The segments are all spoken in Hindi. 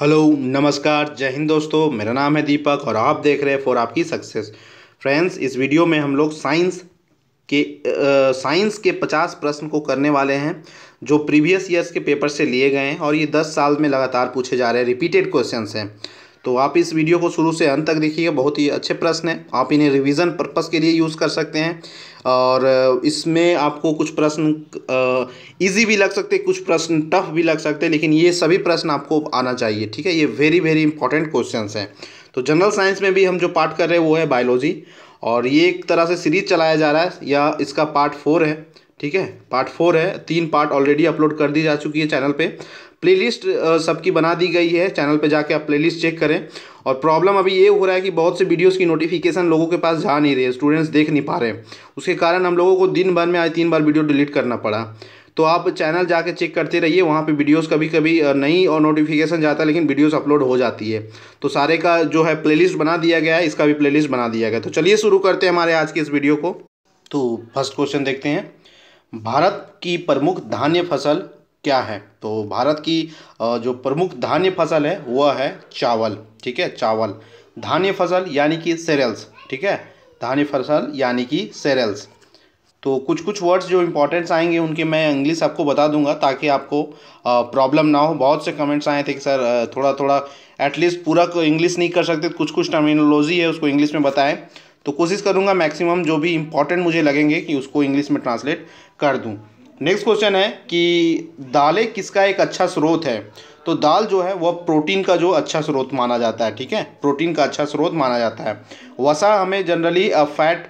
हेलो नमस्कार, जय हिंद दोस्तों। मेरा नाम है दीपक और आप देख रहे हैं फॉर आपकी सक्सेस। फ्रेंड्स, इस वीडियो में हम लोग साइंस के 50 प्रश्न को करने वाले हैं जो प्रीवियस ईयर्स के पेपर से लिए गए हैं और ये 10 साल में लगातार पूछे जा रहे हैं, रिपीटेड क्वेश्चंस हैं। तो आप इस वीडियो को शुरू से अंत तक देखिए, बहुत ही अच्छे प्रश्न हैं। आप इन्हें रिवीजन पर्पस के लिए यूज़ कर सकते हैं और इसमें आपको कुछ प्रश्न इजी भी लग सकते, कुछ प्रश्न टफ भी लग सकते, लेकिन ये सभी प्रश्न आपको आना चाहिए, ठीक है। ये वेरी वेरी इंपॉर्टेंट क्वेश्चंस हैं। तो जनरल साइंस में भी हम जो पार्ट कर रहे हैं वो है बायोलॉजी, और ये एक तरह से सीरीज चलाया जा रहा है या इसका पार्ट 4 है, ठीक है। पार्ट 4 है, 3 पार्ट ऑलरेडी अपलोड कर दी जा चुकी है चैनल पे। प्लेलिस्ट सबकी बना दी गई है, चैनल पे जाके आप प्लेलिस्ट चेक करें। और प्रॉब्लम अभी ये हो रहा है कि बहुत से वीडियोस की नोटिफिकेशन लोगों के पास जा नहीं रही है, स्टूडेंट्स देख नहीं पा रहे हैं, उसके कारण हम लोगों को दिन भर में आज 3 बार वीडियो डिलीट करना पड़ा। तो आप चैनल जाके चेक करते रहिए, वहाँ पे वीडियोस कभी कभी नहीं और नोटिफिकेशन जाता है, लेकिन वीडियोस अपलोड हो जाती है। तो सारे का जो है प्लेलिस्ट बना दिया गया है, इसका भी प्लेलिस्ट बना दिया गया है। तो चलिए शुरू करते हैं हमारे आज की इस वीडियो को। तो फर्स्ट क्वेश्चन देखते हैं, भारत की प्रमुख धान्य फसल क्या है? तो भारत की जो प्रमुख धान्य फसल है वह है चावल, ठीक है। चावल धान्य फसल यानी कि सेरेल्स, ठीक है, धान्य फसल यानी कि सेरेल्स। तो कुछ कुछ वर्ड्स जो इंपॉर्टेंट्स आएंगे उनके मैं इंग्लिश आपको बता दूंगा ताकि आपको प्रॉब्लम ना हो। बहुत से कमेंट्स आए थे कि सर थोड़ा थोड़ा एटलीस्ट पूरा को इंग्लिश नहीं कर सकते, कुछ कुछ टर्मिनोलॉजी है उसको इंग्लिश में बताएं। तो कोशिश करूंगा मैक्सिमम जो भी इंपॉर्टेंट मुझे लगेंगे कि उसको इंग्लिश में ट्रांसलेट कर दूं। नेक्स्ट क्वेश्चन है कि दालें किसका एक अच्छा स्रोत है? तो दाल जो है वह प्रोटीन का जो अच्छा स्रोत माना जाता है, ठीक है, प्रोटीन का अच्छा स्रोत माना जाता है। वसा हमें जनरली फैट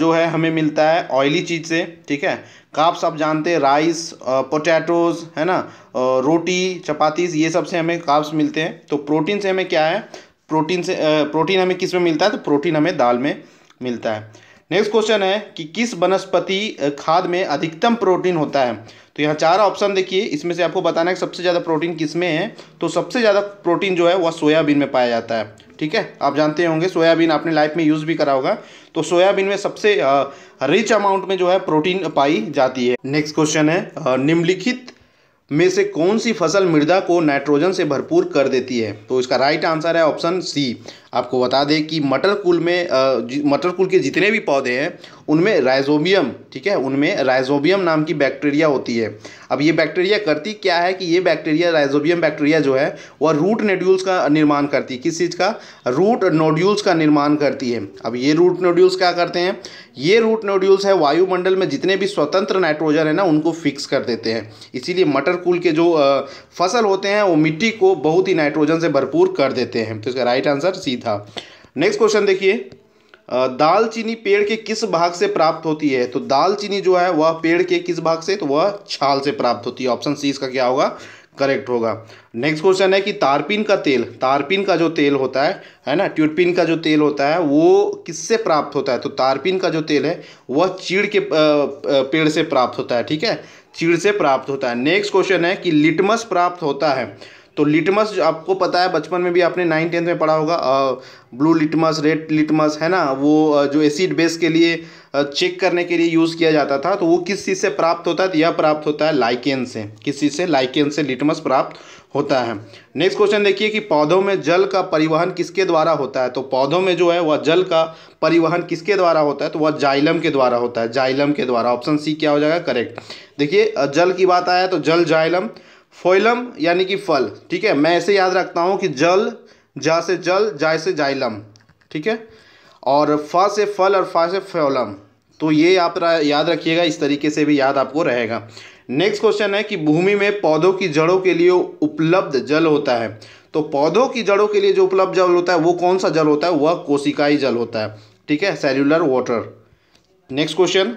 जो है हमें मिलता है ऑयली चीज़ से, ठीक है। कार्ब्स आप जानते हैं राइस, पोटैटोज़, है ना, रोटी, चपातीस, ये सब से हमें कार्ब्स मिलते हैं। तो प्रोटीन से हमें क्या है, प्रोटीन हमें किस में मिलता है? तो प्रोटीन हमें दाल में मिलता है। नेक्स्ट क्वेश्चन है कि किस वनस्पति खाद में अधिकतम प्रोटीन होता है? तो यहाँ 4 ऑप्शन देखिए, इसमें से आपको बताना है कि सबसे ज़्यादा प्रोटीन किस में है। तो सबसे ज़्यादा प्रोटीन जो है वह सोयाबीन में पाया जाता है, ठीक है। आप जानते होंगे सोयाबीन आपने लाइफ में यूज़ भी करा होगा, तो सोयाबीन में सबसे रिच अमाउंट में जो है प्रोटीन पाई जाती है। नेक्स्ट क्वेश्चन है, निम्नलिखित में से कौन सी फसल मृदा को नाइट्रोजन से भरपूर कर देती है? तो इसका राइट आंसर है ऑप्शन सी। आपको बता दें कि मटर कुल के जितने भी पौधे हैं उनमें राइजोबियम, ठीक है, उनमें राइजोबियम नाम की बैक्टीरिया होती है। अब ये बैक्टीरिया करती क्या है कि ये बैक्टीरिया, राइजोबियम बैक्टीरिया जो है वह रूट नोड्यूल्स का निर्माण करती है। किस चीज़ का? रूट नोड्यूल्स का निर्माण करती है। अब ये रूट नोड्यूल्स क्या करते हैं? ये रूट नोड्यूल्स है वायुमंडल में जितने भी स्वतंत्र नाइट्रोजन है ना उनको फिक्स कर देते हैं। इसीलिए मटर कुल के जो फसल होते हैं वो मिट्टी को बहुत ही नाइट्रोजन से भरपूर कर देते हैं। तो इसका राइट आंसर सी था। नेक्स्ट क्वेश्चन देखिए, दालचीनी पेड़ के किस भाग से प्राप्त होती है? तो दालचीनी जो है वह पेड़ के किस भाग से? तो वह छाल से प्राप्त होती है। ऑप्शन सी इसका क्या होगा? करेक्ट होगा। नेक्स्ट क्वेश्चन है कि तारपीन का तेल, तारपीन का जो तेल होता है ना, ट्यूरपीन का जो तेल होता है वो किससे प्राप्त होता है? तो तारपीन का जो तेल है वह चीड़ के पेड़ से प्राप्त होता है, ठीक है, चीड़ से प्राप्त होता है। नेक्स्ट क्वेश्चन है कि लिटमस प्राप्त होता है। तो लिटमस आपको पता है, बचपन में भी आपने 9th-10th में पढ़ा होगा, ब्लू लिटमस, रेड लिटमस, है ना, वो जो एसिड बेस के लिए चेक करने के लिए यूज़ किया जाता था। तो वो किस चीज़ से प्राप्त होता है? यह प्राप्त होता है लाइकेन से। किस चीज़ से? लाइकेन से लिटमस प्राप्त होता है। नेक्स्ट क्वेश्चन देखिए कि पौधों में जल का परिवहन किसके द्वारा होता है? तो पौधों में जो है वह जल का परिवहन किसके द्वारा होता है? तो वह जाइलम के द्वारा होता है, जाइलम के द्वारा। ऑप्शन सी क्या हो जाएगा? करेक्ट। देखिए जल की बात आया तो जल, जाइलम, फोइलम यानी कि फल, ठीक है। मैं ऐसे याद रखता हूँ कि जल, जा से जल, जाय से जाइलम, ठीक है, और फा से फल और फा से फोइलम। तो ये आप याद रखिएगा, इस तरीके से भी याद आपको रहेगा। नेक्स्ट क्वेश्चन है कि भूमि में पौधों की जड़ों के लिए उपलब्ध जल होता है। तो पौधों की जड़ों के लिए जो उपलब्ध जल होता है वो कौन सा जल होता है? वह कोशिकाई जल होता है, ठीक है, सेल्यूलर वाटर। नेक्स्ट क्वेश्चन,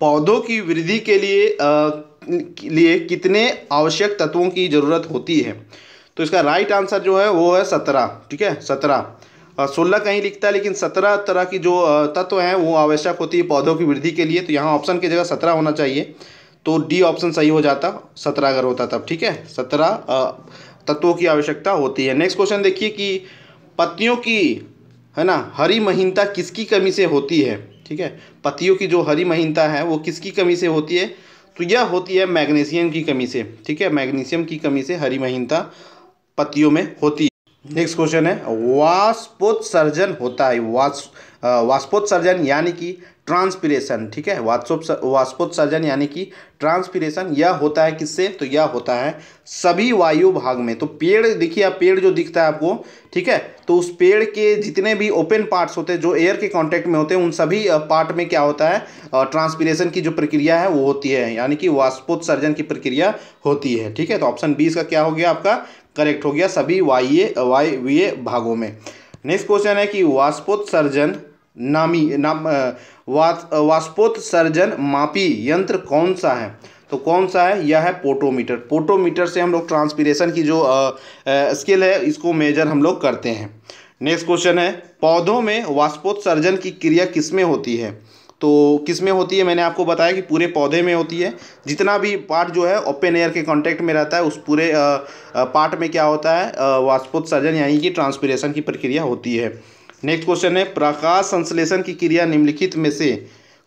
पौधों की वृद्धि के लिए कितने आवश्यक तत्वों की ज़रूरत होती है? तो इसका राइट आंसर जो है वो है 17, ठीक है, 17, 16 कहीं लिखता है, लेकिन 17 तरह की जो तत्व हैं वो आवश्यक होती है पौधों की वृद्धि के लिए। तो यहाँ ऑप्शन की जगह 17 होना चाहिए, तो डी ऑप्शन सही हो जाता, 17 अगर होता तब, ठीक है, 17 तत्वों की आवश्यकता होती है। नेक्स्ट क्वेश्चन देखिए कि पत्तियों की, है ना, हरी महीनता किसकी कमी से होती है? ठीक है, पत्तियों की जो हरी महीनता है वो किसकी कमी से होती है? तो यह होती है मैग्नीशियम की कमी से। ठीक है, मैग्नीशियम की कमी से हरिमहीनता पत्तियों में होती है। नेक्स्ट क्वेश्चन है वाष्पोत्सर्जन होता है। वाष्पोत्सर्जन यानी कि ट्रांसपीरेशन। ठीक है, वाष्पोत्सर्जन यानी कि ट्रांसपीरेशन। यह होता है किससे? तो यह होता है सभी वायु भाग में। तो पेड़ देखिए, आप पेड़ जो दिखता है आपको, ठीक है, तो उस पेड़ के जितने भी ओपन पार्ट्स होते हैं जो एयर के कांटेक्ट में होते हैं, उन सभी पार्ट में क्या होता है, ट्रांसपीरेशन की जो प्रक्रिया है वो होती है, यानी कि वाष्पोत्सर्जन की प्रक्रिया होती है। ठीक है, तो ऑप्शन बी इसका क्या हो गया आपका? करेक्ट हो गया, सभी वायवीय भागों में। नेक्स्ट क्वेश्चन है कि वाष्पोत्सर्जन वाष्पोत्सर्जन मापी यंत्र कौन सा है? तो कौन सा है? यह है पोटोमीटर। पोटोमीटर से हम लोग ट्रांसपीरेशन की जो स्केल है इसको मेजर हम लोग करते हैं। नेक्स्ट क्वेश्चन है पौधों में वाष्पोत्सर्जन की क्रिया किसमें होती है? तो किसमें होती है? मैंने आपको बताया कि पूरे पौधे में होती है। जितना भी पार्ट जो है ओपन एयर के कांटेक्ट में रहता है उस पूरे पार्ट में क्या होता है, वाष्पोत्सर्जन यानी कि ट्रांसपीरेशन की प्रक्रिया होती है। नेक्स्ट क्वेश्चन है प्रकाश संश्लेषण की क्रिया निम्नलिखित में से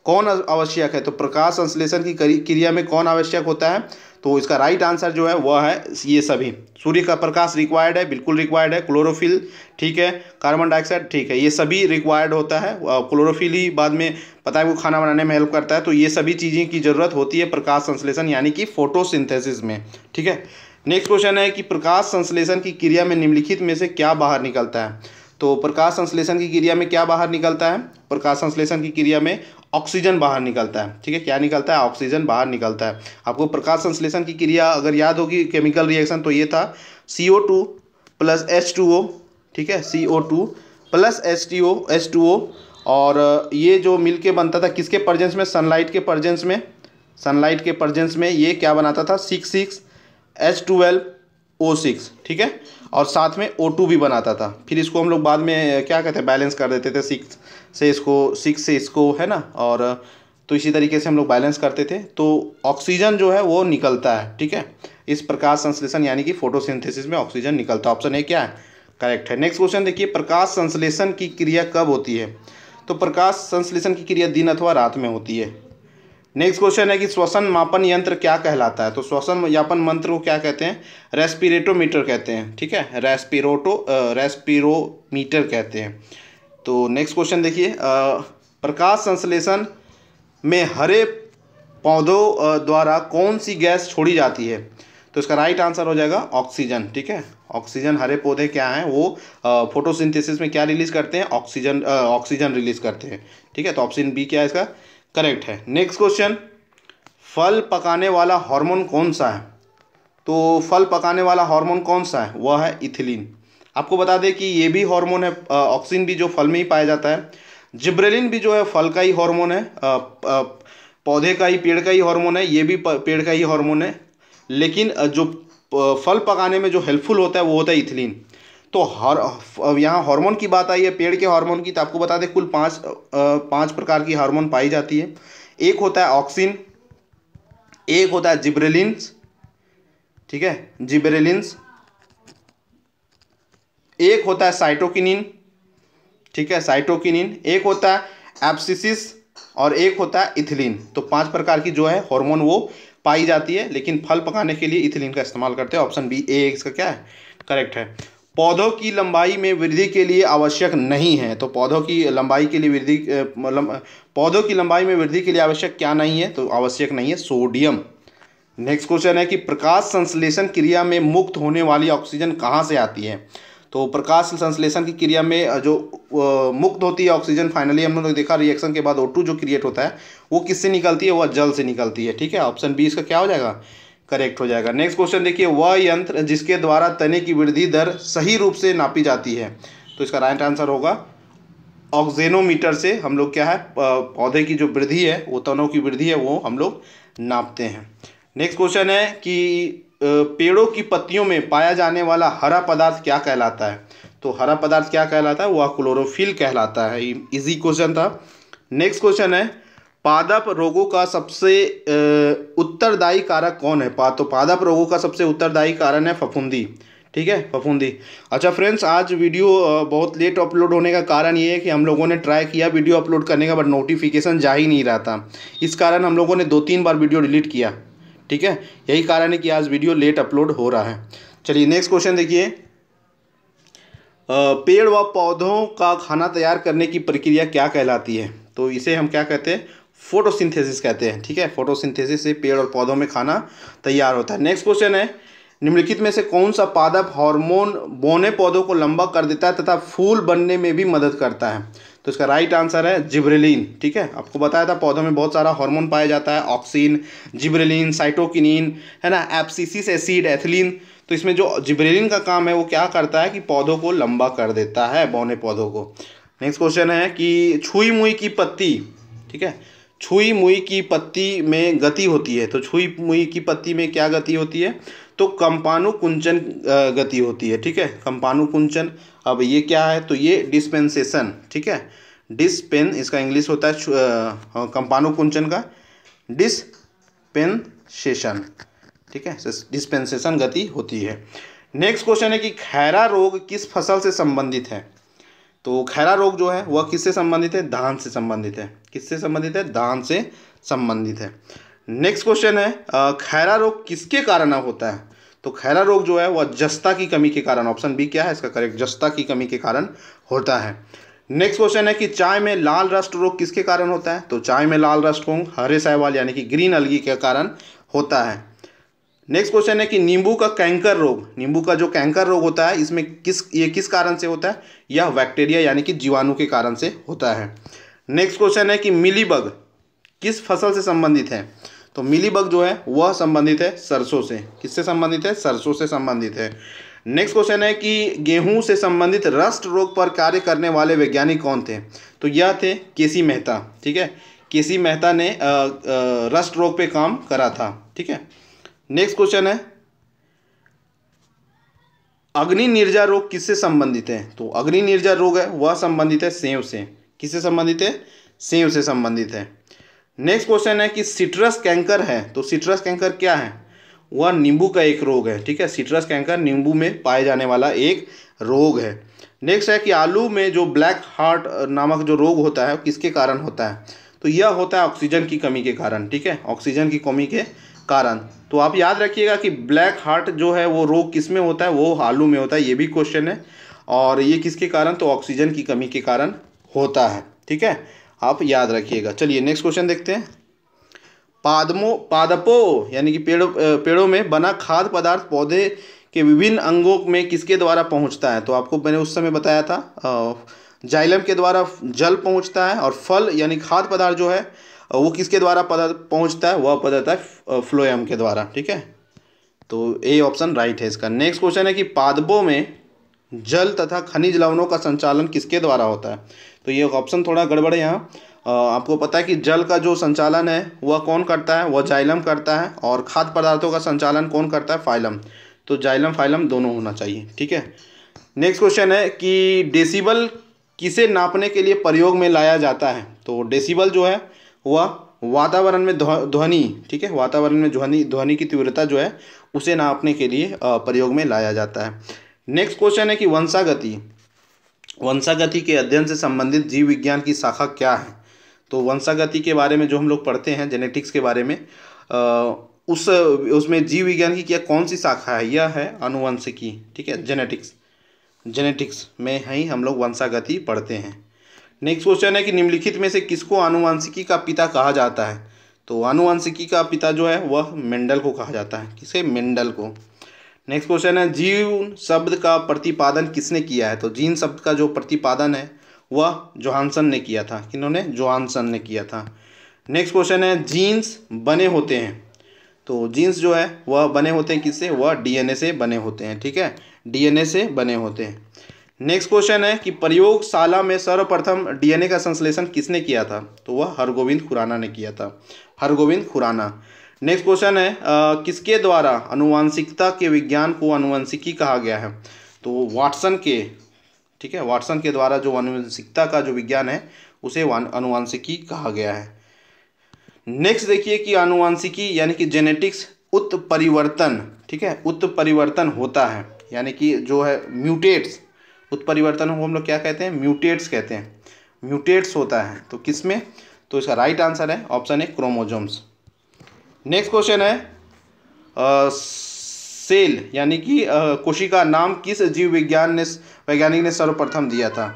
कौन आवश्यक है? तो प्रकाश संश्लेषण की क्रिया में कौन आवश्यक होता है? तो इसका राइट आंसर जो है वह है ये सभी। सूर्य का प्रकाश रिक्वायर्ड है, बिल्कुल रिक्वायर्ड है। क्लोरोफिल, ठीक है, कार्बन डाइऑक्साइड, ठीक है, ये सभी रिक्वायर्ड होता है। क्लोरोफिल ही बाद में पता है वो खाना बनाने में हेल्प करता है। तो ये सभी चीज़ें की जरूरत होती है प्रकाश संश्लेषण यानी कि फोटोसिंथेसिस में। ठीक है, नेक्स्ट क्वेश्चन है कि प्रकाश संश्लेषण की क्रिया में निम्नलिखित में से क्या बाहर निकलता है? तो प्रकाश संश्लेषण की क्रिया में क्या बाहर निकलता है? प्रकाश संश्लेषण की क्रिया में ऑक्सीजन बाहर निकलता है। ठीक है, क्या निकलता है? ऑक्सीजन बाहर निकलता है। आपको प्रकाश संश्लेषण की क्रिया अगर याद होगी केमिकल रिएक्शन, तो ये था CO2 प्लस H2O, ठीक है, CO2 प्लस H2O, और ये जो मिल के बनता था किसके प्रेजेंस में? सनलाइट के प्रेजेंस में। सनलाइट के प्रेजेंस में ये क्या बनाता था? 6,6H12O6, ठीक है, और साथ में O2 भी बनाता था। फिर इसको हम लोग बाद में क्या कहते हैं, बैलेंस कर देते थे। 6 से इसको, है ना, और तो इसी तरीके से हम लोग बैलेंस करते थे। तो ऑक्सीजन जो है वो निकलता है। ठीक है, इस प्रकाश संश्लेषण यानी कि फोटोसिंथेसिस में ऑक्सीजन निकलता है। ऑप्शन ए क्या है? करेक्ट है। नेक्स्ट क्वेश्चन देखिए, प्रकाश संश्लेषण की क्रिया कब होती है? तो प्रकाश संश्लेषण की क्रिया दिन अथवा रात में होती है। नेक्स्ट क्वेश्चन है कि श्वसन मापन यंत्र क्या कहलाता है? तो श्वसन यापन मंत्र को क्या कहते हैं? रेस्पिरेटोमीटर कहते हैं। ठीक है, रेस्पिरोमीटर कहते हैं। तो नेक्स्ट क्वेश्चन देखिए, प्रकाश संश्लेषण में हरे पौधों द्वारा कौन सी गैस छोड़ी जाती है? तो इसका राइट आंसर हो जाएगा ऑक्सीजन। ठीक है, ऑक्सीजन। हरे पौधे क्या हैं? वो फोटोसिंथेसिस में क्या रिलीज करते हैं? ऑक्सीजन रिलीज करते हैं। ठीक है, तो ऑप्शन बी क्या है इसका? करेक्ट है। नेक्स्ट क्वेश्चन, फल पकाने वाला हार्मोन कौन सा है? तो फल पकाने वाला हार्मोन कौन सा है? वह है इथिलीन। आपको बता दें कि ये भी हार्मोन है, ऑक्सिन भी जो फल में ही पाया जाता है, जिब्रेलिन भी जो है फल का ही हार्मोन है, पौधे का ही, पेड़ का ही हार्मोन है, ये भी पेड़ का ही हार्मोन है। लेकिन जो फल पकाने में जो हेल्पफुल होता है वो होता है इथिलीन। तो यहाँ हार्मोन की बात आई है, पेड़ के हार्मोन की, तो आपको बता दें कुल पांच प्रकार की हार्मोन पाई जाती है। एक होता है ऑक्सिन, एक होता है जिब्रेलिन्स, ठीक है, जिब्रेलिन्स, एक होता है साइटोकिनिन, ठीक है, साइटोकिनिन, एक होता है एब्सिसिस, और एक होता है इथिलीन। तो 5 प्रकार की जो है हार्मोन वो पाई जाती है, लेकिन फल पकाने के लिए इथिलीन का इस्तेमाल करते हैं। ऑप्शन बी ए इसका क्या है? करेक्ट है। पौधों की लंबाई में वृद्धि के लिए आवश्यक नहीं है। तो पौधों की लंबाई में वृद्धि के लिए आवश्यक क्या नहीं है? तो आवश्यक नहीं है सोडियम। नेक्स्ट क्वेश्चन है कि प्रकाश संश्लेषण क्रिया में मुक्त होने वाली ऑक्सीजन कहाँ से आती है? तो प्रकाश संश्लेषण की क्रिया में जो मुक्त होती है ऑक्सीजन, फाइनली हम लोगों ने देखा रिएक्शन के बाद O2 जो क्रिएट होता है वो किससे निकलती है? वह जल से निकलती है। ठीक है, ऑप्शन बी इसका क्या हो जाएगा? करेक्ट हो जाएगा। नेक्स्ट क्वेश्चन देखिए, वह यंत्र जिसके द्वारा तने की वृद्धि दर सही रूप से नापी जाती है। तो इसका राइट आंसर होगा ऑक्जेनोमीटर। से हम लोग क्या है, पौधे की जो वृद्धि है, वो तनों की वृद्धि है, वो हम लोग नापते हैं। नेक्स्ट क्वेश्चन है कि पेड़ों की पत्तियों में पाया जाने वाला हरा पदार्थ क्या कहलाता है? तो हरा पदार्थ क्या कहलाता है? वह क्लोरोफिल कहलाता है। इजी क्वेश्चन था। नेक्स्ट क्वेश्चन है, पादप रोगों का सबसे उत्तरदायी कारक कौन है? तो पादप रोगों का सबसे उत्तरदायी कारण है फफूंदी। ठीक है, फफूंदी। अच्छा फ्रेंड्स, आज वीडियो बहुत लेट अपलोड होने का कारण ये है कि हम लोगों ने ट्राई किया वीडियो अपलोड करने का, बट नोटिफिकेशन जा ही नहीं रहा था। इस कारण हम लोगों ने 2-3 बार वीडियो डिलीट किया, ठीक है। यही कारण है कि आज वीडियो लेट अपलोड हो रहा है। चलिए नेक्स्ट क्वेश्चन देखिए, पेड़ व पौधों का खाना तैयार करने की प्रक्रिया क्या कहलाती है? तो इसे हम क्या कहते हैं? फोटोसिंथेसिस कहते हैं, ठीक है। फोटोसिंथेसिस से पेड़ और पौधों में खाना तैयार होता है। नेक्स्ट क्वेश्चन है, निम्नलिखित में से कौन सा पादप हार्मोन बौने पौधों को लंबा कर देता है तथा फूल बनने में भी मदद करता है? तो इसका राइट आंसर है जिब्रेलिन, ठीक है। आपको बताया था पौधों में बहुत सारा हार्मोन पाया जाता है, ऑक्सिन, जिब्रेलिन, साइटोकिनिन, है ना, एब्सिसिस एसिड, एथिलीन। तो इसमें जो जिब्रेलिन का काम है वो क्या करता है कि पौधों को लंबा कर देता है, बौने पौधों को। नेक्स्ट क्वेश्चन है कि छुई मुई की पत्ती, ठीक है, छुई मुई की पत्ती में गति होती है। तो छुई मुई की पत्ती में क्या गति होती है? तो कंपानुकुंचन गति होती है, ठीक है, कंपानुकुंचन। अब ये क्या है? तो ये डिस्पेंसेशन, ठीक है, डिस्पेन, इसका इंग्लिश होता है कंपानुकुंचन का डिस्पेंसेशन, ठीक है, डिस्पेंसेशन गति होती है। नेक्स्ट क्वेश्चन है कि खैरा रोग किस फसल से संबंधित है? तो खैरा रोग जो है वह किससे संबंधित है? धान से संबंधित है। किससे संबंधित है? धान से संबंधित है। नेक्स्ट क्वेश्चन है, खैरा रोग किसके कारण होता है? तो खैरा रोग जो है वह जस्ता की कमी के कारण, ऑप्शन बी क्या है इसका करेक्ट, जस्ता की कमी के कारण होता है। नेक्स्ट क्वेश्चन है कि चाय में लाल रस्ट रोग किसके कारण होता है? तो चाय में लाल रस्ट रोग हरे साहिवाल यानी कि ग्रीन अलगी के कारण होता है। नेक्स्ट क्वेश्चन है कि नींबू का कैंकर रोग, नींबू का जो कैंकर रोग होता है इसमें किस कारण से होता है? यह बैक्टीरिया यानी कि जीवाणु के कारण से होता है। नेक्स्ट क्वेश्चन है कि मिलीबग किस फसल से संबंधित है? तो मिलीबग जो है वह संबंधित है सरसों से। किससे संबंधित है? सरसों से संबंधित है। नेक्स्ट क्वेश्चन है कि गेहूं से संबंधित रस्ट रोग पर कार्य करने वाले वैज्ञानिक कौन थे? तो यह थे केसी मेहता, ठीक है, केसी मेहता ने रस्ट रोग पे काम करा था, ठीक है। नेक्स्ट क्वेश्चन है, अग्नि निर्जा रोग किससे संबंधित है? तो अग्नि निर्जा रोग है वह संबंधित है सेब से। किससे संबंधित है? सेब से संबंधित है। नेक्स्ट क्वेश्चन है कि सिट्रस कैंकर है, तो सिट्रस कैंकर क्या है? वह नींबू का एक रोग है, ठीक है, सिट्रस कैंकर नींबू में पाए जाने वाला एक रोग है। नेक्स्ट है कि आलू में जो ब्लैक हार्ट नामक जो रोग होता है किसके कारण होता है? तो यह होता है ऑक्सीजन की कमी के कारण, ठीक है, ऑक्सीजन की कमी के कारण। तो आप याद रखिएगा कि ब्लैक हार्ट जो है वो रोग किस में होता है? वो आलू में होता है, ये भी क्वेश्चन है। और ये किसके कारण? तो ऑक्सीजन की कमी के कारण होता है, ठीक है, आप याद रखिएगा। चलिए नेक्स्ट क्वेश्चन देखते हैं, पादपों यानी कि पेड़ों में बना खाद्य पदार्थ पौधे के विभिन्न अंगों में किसके द्वारा पहुंचता है? तो आपको मैंने उस समय बताया था जाइलम के द्वारा जल पहुंचता है, और फल यानी खाद्य पदार्थ जो है वो किसके द्वारा पहुंचता है? वह पहुंचता है फ्लोएम के द्वारा, ठीक है, तो ए ऑप्शन राइट है इसका। नेक्स्ट क्वेश्चन है कि पादपों में जल तथा खनिज लवणों का संचालन किसके द्वारा होता है? तो ये ऑप्शन थोड़ा गड़बड़ है यहाँ। आपको पता है कि जल का जो संचालन है वह कौन करता है? वह जाइलम करता है, और खाद्य पदार्थों का संचालन कौन करता है? फाइलम। तो जाइलम फाइलम दोनों होना चाहिए, ठीक है। नेक्स्ट क्वेश्चन है कि डेसिबल किसे नापने के लिए प्रयोग में लाया जाता है? तो डेसिबल जो है वह वातावरण में ध्वनि, ठीक है, वातावरण में ध्वनि की तीव्रता जो है उसे नापने के लिए प्रयोग में लाया जाता है। नेक्स्ट क्वेश्चन है कि वंशागति के अध्ययन से संबंधित जीव विज्ञान की शाखा क्या है? तो वंशागति के बारे में जो हम लोग पढ़ते हैं जेनेटिक्स के बारे में, उसमें जीव विज्ञान की क्या कौन सी शाखा है? यह है अनुवंशिकी, ठीक है, जेनेटिक्स में ही हम लोग वंशागति पढ़ते हैं। नेक्स्ट क्वेश्चन है कि निम्नलिखित में से किसको आनुवंशिकी का पिता कहा जाता है? तो आनुवंशिकी का पिता जो है वह मेंडल को कहा जाता है। किसे? मेंडल को। नेक्स्ट क्वेश्चन है, जीन शब्द का प्रतिपादन किसने किया है? तो जीन शब्द का जो प्रतिपादन है वह जोहानसन ने किया था। किन्होंने? जोहानसन ने किया था। नेक्स्ट क्वेश्चन है, जीन्स बने होते हैं, तो जीन्स जो है वह बने होते हैं किससे? वह डीएनए से बने होते हैं, ठीक है, डीएनए से बने होते हैं। नेक्स्ट क्वेश्चन है कि प्रयोगशाला में सर्वप्रथम डीएनए का संश्लेषण किसने किया था? तो वह हरगोविंद खुराना ने किया था, हरगोविंद खुराना। नेक्स्ट क्वेश्चन है किसके द्वारा अनुवांशिकता के विज्ञान को अनुवंशिकी कहा गया है? तो वाटसन के, ठीक है, वाटसन के द्वारा जो अनुवंशिकता का जो विज्ञान है उसे अनुवांशिकी कहा गया है। नेक्स्ट देखिए कि अनुवांशिकी यानी कि जेनेटिक्स उत्परिवर्तन, ठीक है, उत्परिवर्तन होता है यानी कि जो है म्यूटेट्स, उत्परिवर्तनों को हम लोग क्या कहते हैं, म्यूटेट्स कहते हैं, म्यूटेट्स होता है। तो किस में? तो इसका राइट आंसर है option A chromosomes. Next question है सेल यानी कि कोशिका नाम किस जीव विज्ञान ने वैज्ञानिक ने सर्वप्रथम दिया था?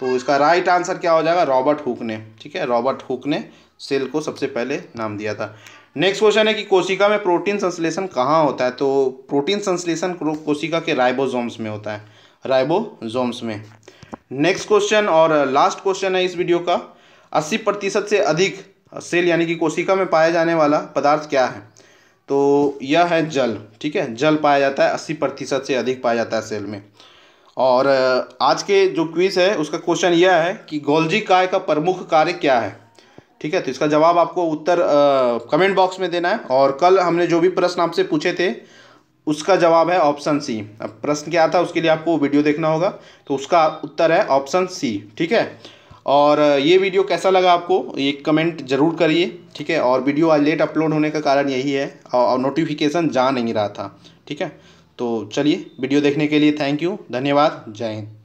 तो इसका राइट आंसर क्या हो जाएगा, रॉबर्ट हुक ने। ठीक है, रॉबर्ट हुक ने सेल को सबसे पहले नाम दिया था। नेक्स्ट क्वेश्चन है कि कोशिका में प्रोटीन संश्लेषण कहाँ होता है? तो प्रोटीन संश्लेषण कोशिका के राइबोसोम्स में होता है, राइबोसोम्स में। नेक्स्ट क्वेश्चन और लास्ट क्वेश्चन है इस वीडियो का, 80% से अधिक सेल यानी कि कोशिका में पाया जाने वाला पदार्थ क्या है? तो यह है जल। ठीक है, जल पाया जाता है, 80% से अधिक पाया जाता है सेल में। और आज के जो क्विज है उसका क्वेश्चन यह है कि गोल्जी काय का प्रमुख कार्य क्या है? ठीक है, तो इसका जवाब आपको उत्तर कमेंट बॉक्स में देना है। और कल हमने जो भी प्रश्न आपसे पूछे थे उसका जवाब है ऑप्शन सी। अब प्रश्न क्या था उसके लिए आपको वीडियो देखना होगा, तो उसका उत्तर है ऑप्शन सी। ठीक है, और ये वीडियो कैसा लगा आपको ये कमेंट जरूर करिए। ठीक है, और वीडियो आज लेट अपलोड होने का कारण यही है और नोटिफिकेशन जा नहीं रहा था। ठीक है, तो चलिए वीडियो देखने के लिए थैंक यू, धन्यवाद, जय हिंद।